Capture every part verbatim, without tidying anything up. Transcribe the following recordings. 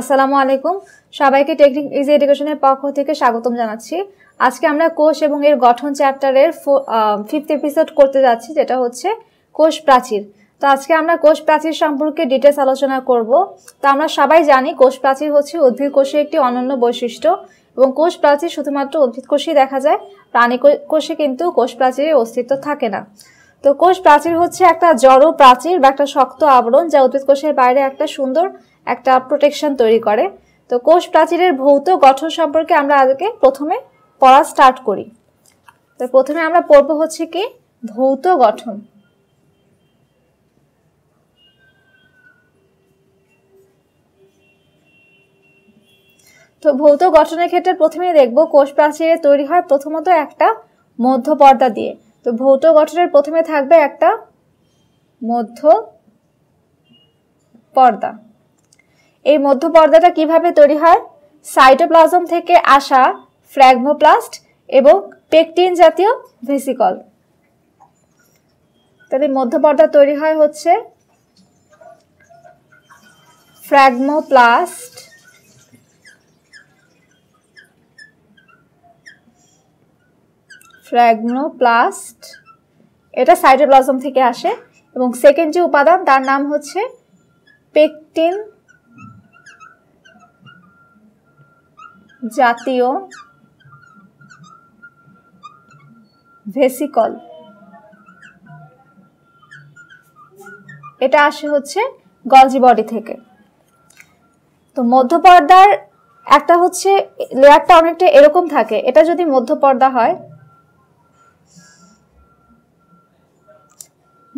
আসসালামু আলাইকুম সবাইকে টেকনিক ইজি এডুকেশনের পক্ষ থেকে স্বাগতম জানাচ্ছি। আজকে আমরা কোষ এবং এর গঠন চ্যাপ্টারের ফিফথ এপিসোড করতে যাচ্ছি, যেটা হচ্ছে কোষ প্রাচীর। তো আজকে আমরা কোষ প্রাচীর সম্পর্কে ডিটেইলস আলোচনা করব। তো আমরা সবাই জানি কোষ প্রাচীর হচ্ছে উদ্ভিদ কোষের একটি অনন্য বৈশিষ্ট্য এবং কোষ প্রাচীর শুধুমাত্র উদ্ভিদ কোষেই দেখা যায়, প্রাণী কোষে কিন্তু কোষ প্রাচীরের অস্তিত্ব থাকে না। তো কোষ প্রাচীর হচ্ছে একটা জড় প্রাচীর বা একটা শক্ত আবরণ যা উদ্ভিদ কোষের বাইরে একটা সুন্দর একটা প্রোটেকশন তৈরি করে। তো কোষ প্রাচীরের ভৌত গঠন সম্পর্কে আমরা আজকে প্রথমে পড়া স্টার্ট করি। তো প্রথমে আমরা পড়ব হচ্ছে কি ভৌত গঠন। তো ভৌত গঠনের ক্ষেত্রে প্রথমে দেখব কোষ প্রাচীরে তৈরি হয় প্রথমত একটা মধ্য পর্দা দিয়ে। তো ভৌত গঠনের প্রথমে থাকবে একটা মধ্য পর্দা। এই মধ্য পর্দাটা কিভাবে তৈরি হয়? সাইটোপ্লাজম থেকে আসা ফ্র্যাগমোপ্লাস্ট এবং পেকটিন জাতীয় ভেসিকল। তাহলে মধ্য পর্দা তৈরি হয় হচ্ছে ফ্র্যাগমোপ্লাস্ট ফ্র্যাগমোপ্লাস্ট এটা সাইটোপ্লাজম থেকে আসে, এবং সেকেন্ড যে উপাদান তার নাম হচ্ছে পেকটিন জাতীয় ভেসিকল, এটা আসে হচ্ছে গলজি বডি থেকে। তো মধ্যপর্দার একটা হচ্ছে লেয়ারটা অনেকটা এরকম থাকে, এটা যদি মধ্যপর্দা হয়,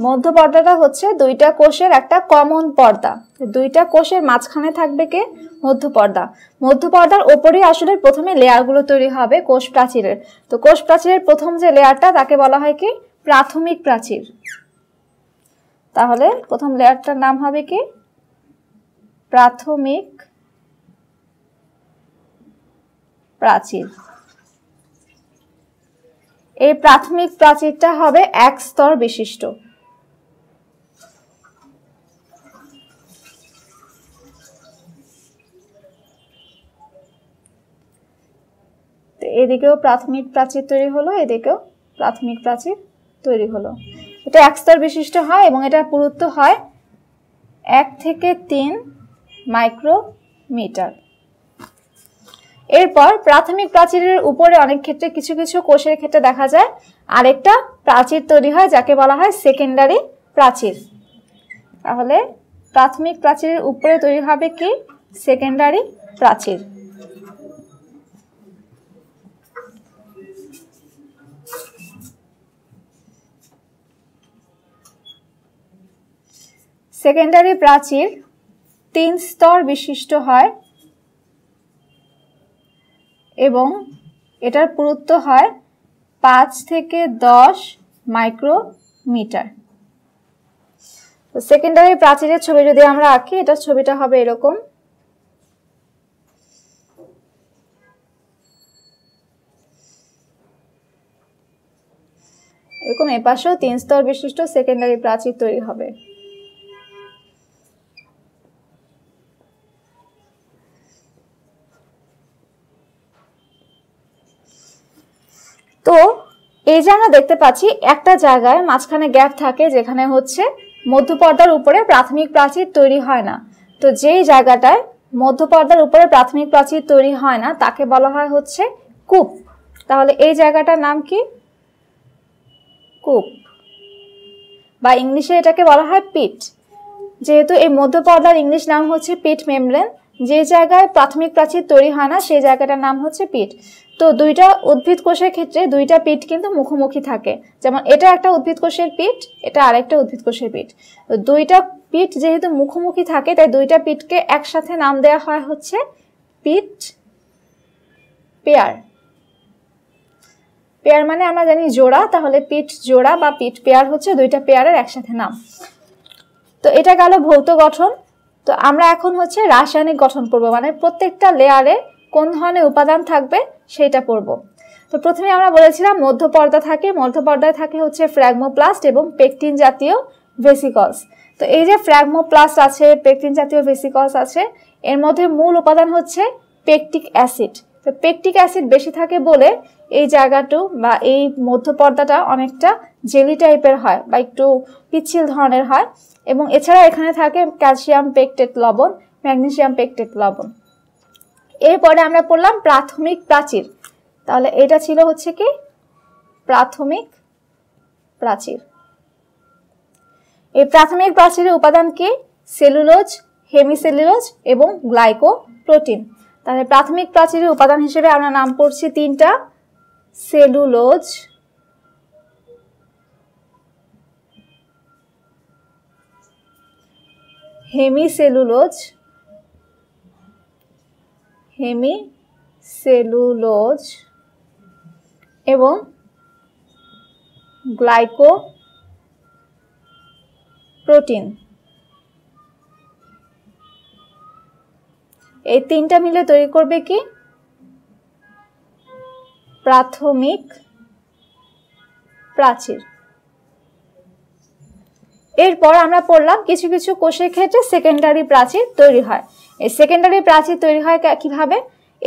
মধ্যপর্দাটা হচ্ছে দুইটা কোষের একটা কমন পর্দা, দুইটা কোষের মাঝখানে থাকবে কে মধ্যপর্দা। মধ্যপর্দার ওপরে আসলে প্রথমে লেয়ারগুলো তৈরি হবে কোষ প্রাচীরের। তো কোষ প্রাচীরের প্রথম যে লেয়ারটা তাকে বলা হয় কি প্রাথমিক প্রাচীর। তাহলে প্রথম লেয়ারটার নাম হবে কি প্রাথমিক প্রাচীর। এই প্রাথমিক প্রাচীরটা হবে এক স্তর বিশিষ্ট। এদিকেও প্রাথমিক প্রাচীর তৈরি হলো, এদিকেও প্রাথমিক প্রাচীর তৈরি হলো। এটা এক স্তর বিশিষ্ট হয় এবং এটা পুরুত্ব হয় এক থেকে তিন মাইক্রোমিটার। এরপর প্রাথমিক প্রাচীরের উপরে অনেক ক্ষেত্রে কিছু কিছু কোষের ক্ষেত্রে দেখা যায় আরেকটা প্রাচীর তৈরি হয় যাকে বলা হয় সেকেন্ডারি প্রাচীর। তাহলে প্রাথমিক প্রাচীরের উপরে তৈরি হবে কি সেকেন্ডারি প্রাচীর। সেকেন্ডারি প্রাচীর তিন স্তর বিশিষ্ট হয় এবং এটার পুরুত্ব হয় পাঁচ থেকে দশ মাইক্রোমিটার। সেকেন্ডারি প্রাচীরের ছবি যদি আমরা আঁকি, এটার ছবিটা হবে এরকম। এরকম এপাশেও তিন স্তর বিশিষ্ট সেকেন্ডারি প্রাচীর তৈরি হবে। তো এই যে আমরা দেখতে পাচ্ছি একটা জায়গায় মাঝখানে গ্যাপ থাকে যেখানে হচ্ছে মধ্যপর্দার উপরে প্রাথমিক প্রাচীর তৈরি হয় না। তো যেই জায়গাটায় মধ্যপর্দার উপরে প্রাথমিক প্রাচীর তৈরি হয় না তাকে বলা হয় হচ্ছে কূপ। তাহলে এই জায়গাটার নাম কি কূপ, বা ইংলিশে এটাকে বলা হয় পিট। যেহেতু এই মধ্যপর্দার ইংলিশ নাম হচ্ছে পিট মেমব্রেন, যে জায়গায় প্রাথমিক প্রাচীর তৈরি হয় না সেই জায়গাটার নাম হচ্ছে পিট। তো দুইটা উদ্ভিদ কোষের ক্ষেত্রে দুইটা পিট কিন্তু মুখোমুখি থাকে, যেমন এটা একটা উদ্ভিদ কোষের পিট, এটা আরেকটা উদ্ভিদ কোষের পিট। তো দুইটা পিট যেহেতু মুখোমুখি থাকে তাই দুইটা পিটকে একসাথে নাম দেওয়া হয় হচ্ছে পিট পেয়ার। পেয়ার মানে আমরা জানি জোড়া, তাহলে পিট জোড়া বা পিট পেয়ার হচ্ছে দুইটা পেয়ারের একসাথে নাম। তো এটা গেল ভৌত গঠন। তো আমরা এখন হচ্ছে রাসায়নিক গঠন পড়ব, মানে প্রত্যেকটা লেয়ারে কোন ধরনের উপাদান থাকবে সেটা পড়ব। তো প্রথমে আমরা বলেছিলাম মধ্যপর্দা থাকে, মধ্যপর্দায় থাকে হচ্ছে ফ্র্যাগমোপ্লাস্ট এবং পেকটিন জাতীয় ভেসিকলস। तो এই যে ফ্র্যাগমোপ্লাস্ট আছে, পেকটিন জাতীয় ভেসিকলস আছে, এর মধ্যে মূল উপাদান হচ্ছে পেকটিক অ্যাসিড। তো পেকটিক অ্যাসিড বেশি থাকে বলে এই জায়গাটা বা এই মধ্যপর্দাটা অনেকটা জেলি টাইপের হয় বা একটু পিচ্ছিল ধরনের হয়, এবং এছাড়া এখানে থাকে ক্যালসিয়াম পেকটেট লবণ, ম্যাগনেসিয়াম পেকটেট লবণ। এরপরে আমরা পড়লাম প্রাথমিক প্রাচীর। তাহলে এটা ছিল হচ্ছে কি প্রাথমিক প্রাচীর। এই প্রাথমিক প্রাচীরের উপাদান কি? সেলুলোজ, হেমিসেলুলোজ এবং গ্লাইকোপ্রোটিন। তাহলে প্রাথমিক প্রাচীরের উপাদান হিসেবে আমরা নাম পড়ছি তিনটা, সেলুলোজ, হেমিসেলুলোজ হেমিসেলুলোজ এবং গ্লাইকোপ্রোটিন। এই তিনটা মিলে তৈরি করবে কি প্রাথমিক প্রাচীর। এরপর আমরা পড়লাম কিছু কিছু কোষের ক্ষেত্রে সেকেন্ডারি প্রাচীর তৈরি হয়। এই সেকেন্ডারি প্রাচীর তৈরি হয় কিভাবে?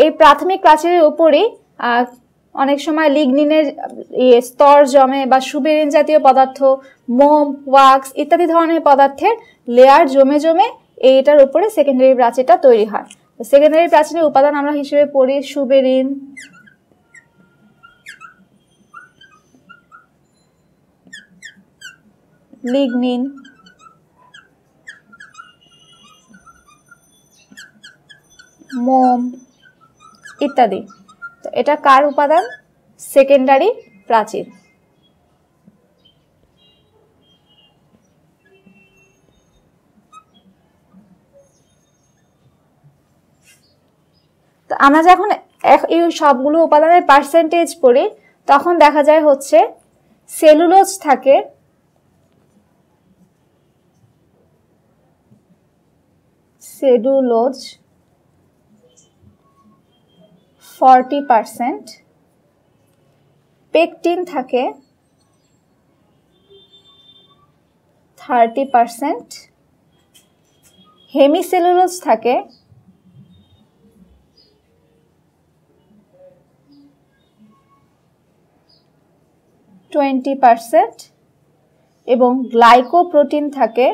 এই প্রাথমিক প্রাচীরের উপরে অনেক সময় লিগনিনের স্তর জমে বা সুবেরিন জাতীয় পদার্থ, মোম, ওয়াক্স ইত্যাদি ধরনের পদার্থের লেয়ার জমে জমে এইটার উপরে সেকেন্ডারি প্রাচীরটা তৈরি হয়। সেকেন্ডারি প্রাচীরের উপাদান আমরা হিসেবে পড়ি সুবেরিন, লিগনিন, মোম ইত্যাদি। তো এটা কার উপাদান? সেকেন্ডারি প্রাচীর। তো আমরা যখন এই সবগুলো উপাদানের পার্সেন্টেজ পড়ি তখন দেখা যায় হচ্ছে সেলুলোজ থাকে সেলুলোজ ফর্টি পার্সেন্ট, পেকটিন থাকে থার্টি পার্সেন্ট, হেমিসেলুলোজ থাকে টোয়েন্টি পার্সেন্ট এবং গ্লাইকোপ্রোটিন থাকে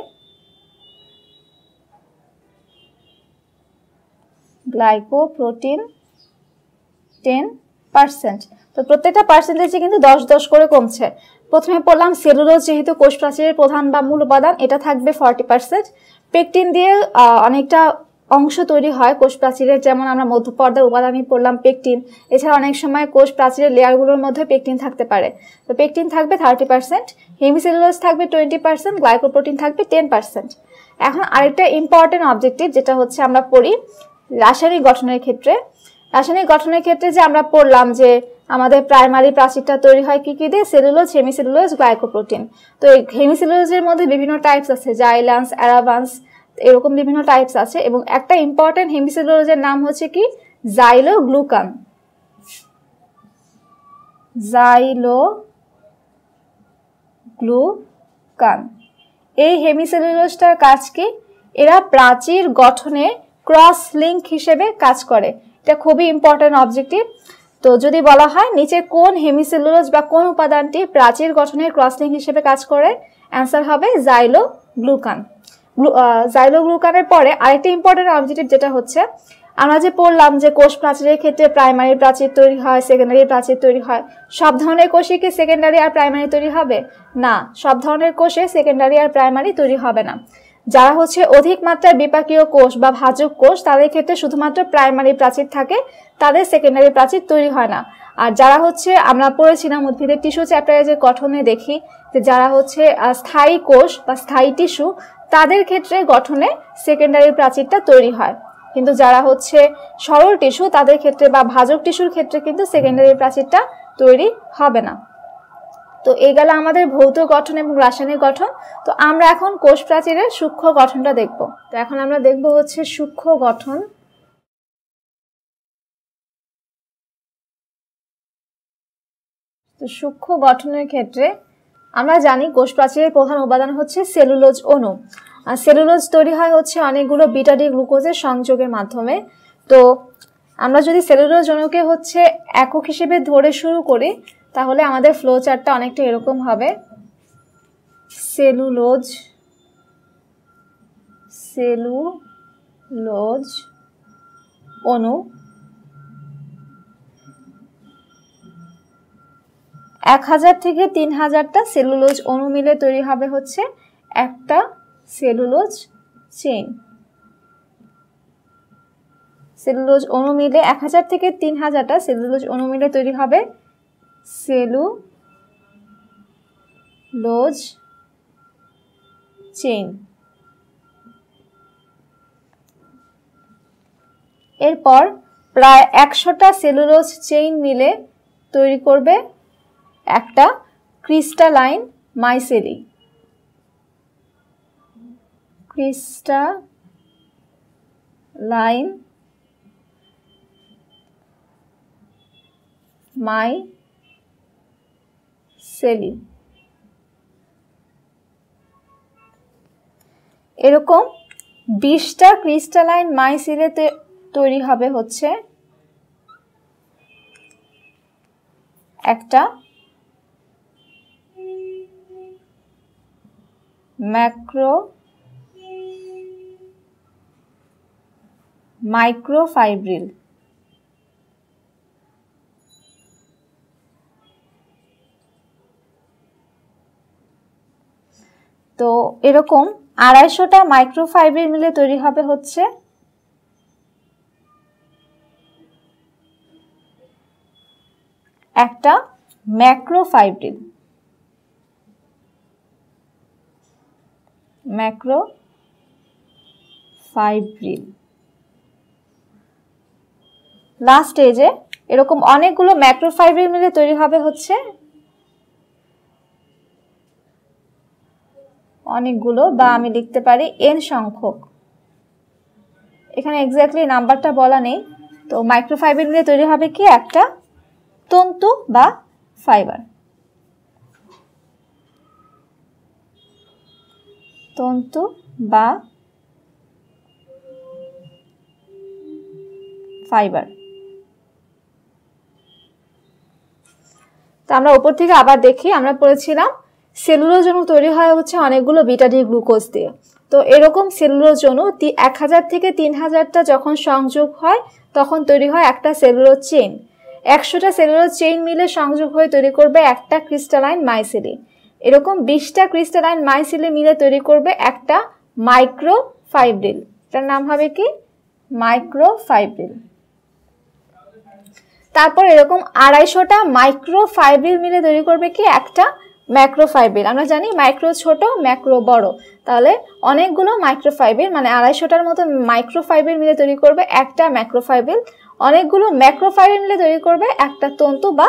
গ্লাইকোপ্রোটিন টেন পার্সেন্ট। তো প্রত্যেকটা পার্সেন্টেজে কিন্তু দশ দশ করে কমছে। প্রথমে পড়লাম সেলুলোজ, যেহেতু কোষ প্রাচীরের প্রধান বা মূল উপাদান, এটা থাকবে ফর্টি পার্সেন্ট। পেকটিন দিয়ে অনেকটা অংশ তৈরি হয় কোষ প্রাচীরের, যেমন আমরা মধ্যপর্দার উপাদানই পড়লাম পেকটিন। এছাড়া অনেক সময় কোষ প্রাচীরের লেয়ারগুলোর মধ্যে পেকটিন থাকতে পারে। তো পেকটিন থাকবে থার্টি পার্সেন্ট, হেমিসেলুলোজ থাকবে টোয়েন্টি পার্সেন্ট, গ্লাইকোপ্রোটিন থাকবে টেন পার্সেন্ট। এখন আরেকটা ইম্পর্টেন্ট অবজেক্টিভ যেটা হচ্ছে আমরা পড়ি রাসায়নিক গঠনের ক্ষেত্রে। রাসায়নিক গঠনের ক্ষেত্রে যে আমরা পড়লাম যে আমাদের প্রাইমারি প্রাচীরটা তৈরি হয় কি কি দিয়ে? Cellulose, hemicellulose, glycoprotein. তো এই হেমিসেলুলোজের মধ্যে বিভিন্ন টাইপস আছে, জাইলান্স, অ্যারাভান্স এরকম বিভিন্ন টাইপস আছে, এবং একটা ইম্পর্টেন্ট হেমিসেলুলোজের নাম হচ্ছে কি জাইলোগ্লুকান। জাইলোগ্লুকান এই হেমিসেলুলোজটার কাজ কি? এরা প্রাচীর গঠনে ক্রস লিঙ্ক হিসেবে কাজ করে। এটা খুবই ইম্পর্টেন্ট অবজেক্টিভ। তো যদি বলা হয় নিচে কোন হেমিসেলুলোজ বা কোন উপাদানটি প্রাচীর গঠনের ক্রসলিং হিসেবে কাজ করে, অ্যান্সার হবে জাইলোগ্লুকান। জাইলোগ্লুকানের পরে আরেকটি ইম্পর্টেন্ট অবজেক্টিভ যেটা হচ্ছে আমরা যে পড়লাম যে কোষ প্রাচীরের ক্ষেত্রে প্রাইমারি প্রাচীর তৈরি হয়, সেকেন্ডারি প্রাচীর তৈরি হয়। সব ধরনের কোষে কি সেকেন্ডারি আর প্রাইমারি তৈরি হবে? না, সব ধরনের কোষে সেকেন্ডারি আর প্রাইমারি তৈরি হবে না। যারা হচ্ছে অধিক মাত্রায় বিপাকীয় কোষ বা ভাজক কোষ, তাদের ক্ষেত্রে শুধুমাত্র প্রাইমারি প্রাচীর থাকে, তাদের সেকেন্ডারি প্রাচীর তৈরি হয় না। আর যারা হচ্ছে আমরা পড়েছিলাম উদ্ভিদের টিস্যু চ্যাপ্টারে যে গঠনে দেখি যে যারা হচ্ছে স্থায়ী কোষ বা স্থায়ী টিস্যু, তাদের ক্ষেত্রে গঠনে সেকেন্ডারি প্রাচীরটা তৈরি হয়। কিন্তু যারা হচ্ছে সরল টিস্যু তাদের ক্ষেত্রে বা ভাজক টিস্যুর ক্ষেত্রে কিন্তু সেকেন্ডারি প্রাচীরটা তৈরি হবে না। তো এই গেল আমাদের ভৌত গঠন এবং রাসায়নিক গঠন। তো আমরা এখন কোষ প্রাচীরের সূক্ষ্ম গঠনটা দেখব। তো এখন আমরা দেখব হচ্ছে সূক্ষ্ম গঠন। তো সূক্ষ্ম গঠনের ক্ষেত্রে আমরা জানি কোষ প্রাচীরের প্রধান উপাদান হচ্ছে সেলুলোজ অণু। আর সেলুলোজ তৈরি হয় হচ্ছে অনেকগুলো বিটা ডি গ্লুকোজের সংযোগের মাধ্যমে। তো আমরা যদি সেলুলোজ অণুকে হচ্ছে একক হিসেবে ধরে শুরু করি তাহলে আমাদের ফ্লো চার্টটা অনেকটা এরকম হবে। সেলুলোজ সেলুলোজ অণু एक हज़ार থেকে तीन हज़ार टा सेलुलोज अणु मिले तैरी हबे होच्छे एकटा सेलुलोज चेन। सेलुलोज अणु मिले एक हज़ार থেকে तीन हज़ार टा सेलुलोज अणु मिले तैरी हबे सेलुलोज चेन। एरपर प्राय एकशोटा सेलुलोज चेन मिले तैरी करबे একটা ক্রিস্টালাইন মাইসেলি। ক্রিস্টালাইন মাইসেলি এরকম বিশটা ক্রিস্টালাইন মাইসেলিতে তৈরি হবে হচ্ছে একটা मैक्रो माइक्रोफाइब्रिल। तो এরকম আড়াইশোটা মাইক্রোফাইব্রিল মিলে তৈরি হবে হচ্ছে একটা ম্যাক্রোফাইব্রিল। मैक्रोफाइब्रिल लास्ट स्टेजे এরকম অনেকগুলো ম্যাক্রোফাইব্রিল মিলে তৈরি হবে হচ্ছে অনেকগুলো বা আমি লিখতে পারি এন সংখ্যক। এখানে এক্স্যাক্টলি নাম্বারটা বলা নেই। তো মাইক্রোফাইব্রিল মিলে তৈরি হবে কি একটা তন্তু বা ফাইবার। তন্তু বা ফাইবার। তো আমরা উপর থেকে আবার দেখি, আমরা পড়েছিলাম সেলুলোজ অণু তৈরি হয় হচ্ছে অনেকগুলো বিটা ডি গ্লুকোজ দিয়ে। তো এরকম সেলুলোজ অণু এক হাজার থেকে তিন হাজারটা যখন সংযোগ হয় তখন তৈরি হয় একটা সেলুলোজ চেইন। একশোটা সেলুলোজ চেইন মিলে সংযোগ হয়ে তৈরি করবে একটা ক্রিস্টালাইন মাইসেলি। এরকম বিশটা ক্রিস্টালাইন মাইসেলি মিলে তৈরি করবে একটা মাইক্রোফাইব্রিল। এটার নাম হবে কি মাইক্রোফাইব্রিল। তারপর এরকম আড়াইশোটা মাইক্রোফাইব্রিল মিলে তৈরি করবে কি একটা ম্যাক্রোফাইব্রিল। আমরা জানি মাইক্রো ছোট, ম্যাক্রো বড়। তাহলে অনেকগুলো মাইক্রোফাইব্রিল মানে আড়াইশোটার মতো মাইক্রোফাইব্রিল মিলে তৈরি করবে একটা ম্যাক্রোফাইব্রিল। অনেকগুলো ম্যাক্রোফাইব্রিল মিলে তৈরি করবে একটা তন্তু বা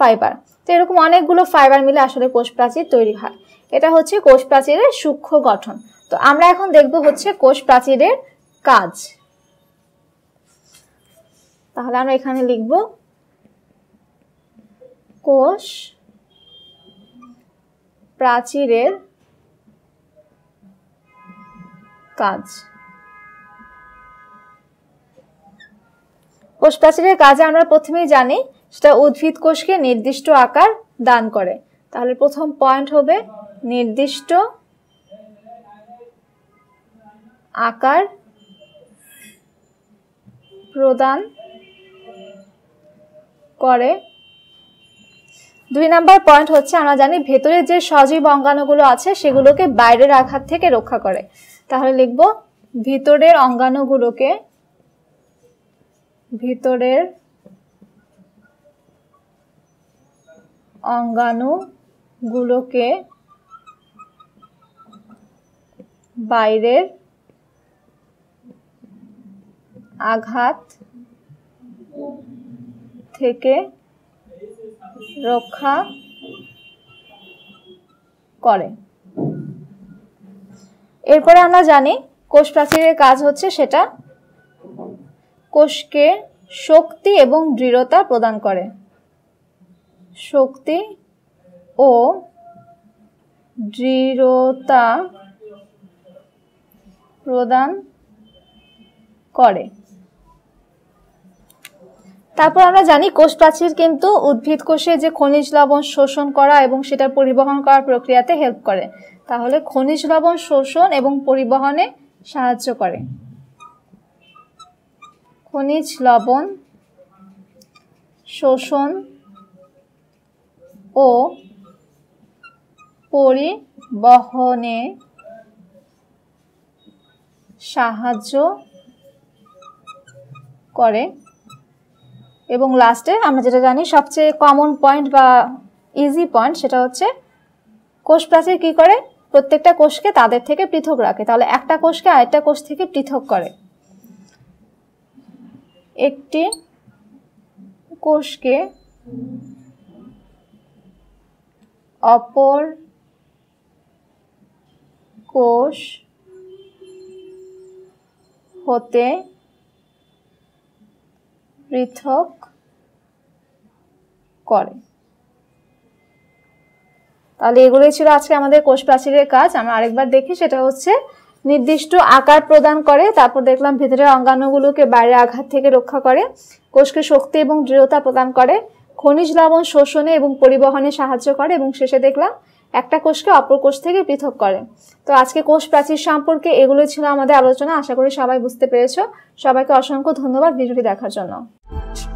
ফাইবার। তো এরকম অনেকগুলো ফাইবার মিলে আসলে কোষ প্রাচীর তৈরি হয়। এটা হচ্ছে কোষ প্রাচীরের সূক্ষ্ম গঠন। তো আমরা এখন দেখব হচ্ছে কোষ প্রাচীরের কাজ। তাহলে আমরা এখানে লিখব কোষ প্রাচীরের কাজ। কোষ প্রাচীরের কাজে আমরা প্রথমেই জানি সেটা উদ্ভিদ কোষকে নির্দিষ্ট আকার দান করে। তাহলে প্রথম পয়েন্ট হবে নির্দিষ্ট আকার প্রদান করে। দুই নাম্বার পয়েন্ট হচ্ছে আমরা জানি ভেতরে যে সজীব অঙ্গাণুগুলো আছে সেগুলোকে বাইরের আঘাত থেকে রক্ষা করে। তাহলে লিখব ভিতরের অঙ্গাণুগুলোকে ভিতরের অঙ্গাণুগুলোকে বাইরের আঘাত থেকে রক্ষা করে। এরপরে আমরা জানি কোষ প্রাচীরের কাজ হচ্ছে সেটা কোষকে শক্তি এবং দৃঢ়তা প্রদান করে। শক্তি ও दृढ़ता प्रदान करे। तारपर आमरा जानी कोष प्राचीर किन्तु उद्भिद कोषे जे खनिज लवण शोषण करा एबं सेटा परिवहन करार प्रक्रियाते हेल्प करे। ताहले खनिज लवण शोषण एबं परिवहने साहाय्य करे। खनिज लवण शोषण ओ परिवहने साहाय्य करे। एबं लास्टे आमरा जेटा जानी सबचेये कमन पॉइंट बा इजी पॉइंट सेटा होच्छे कोष प्राचीर कि करे प्रत्येकटा कोषके तादेर थेके पृथक राखे। ताहले एकटा कोषके आरेकटा कोष थेके पृथक करे। एकटी कोषके अपर कोष होते पृथक करे। তাহলে এগুলাই ছিল আজকে আমাদের কোষ প্রাচীরের কাজ। আমরা আরেকবার দেখি, সেটা হচ্ছে নির্দিষ্ট আকার প্রদান করে, তারপর দেখলাম ভিতরের অঙ্গাণুগুলোকে বাইরে আঘাত থেকে রক্ষা করে, কোষকে শক্তি এবং দৃঢ়তা প্রদান করে, খনিজ লবণ শোষণে এবং পরিবহনে সাহায্য করে এবং শেষে দেখলাম একটা কোষকে অপর কোষ থেকে পৃথক করে। তো আজকে কোষ প্রাচীর সম্পর্কে এগুলোই ছিল আমাদের আলোচনা। আশা করি সবাই বুঝতে পেরেছো। সবাইকে অসংখ্য ধন্যবাদ ভিডিওটি দেখার জন্য।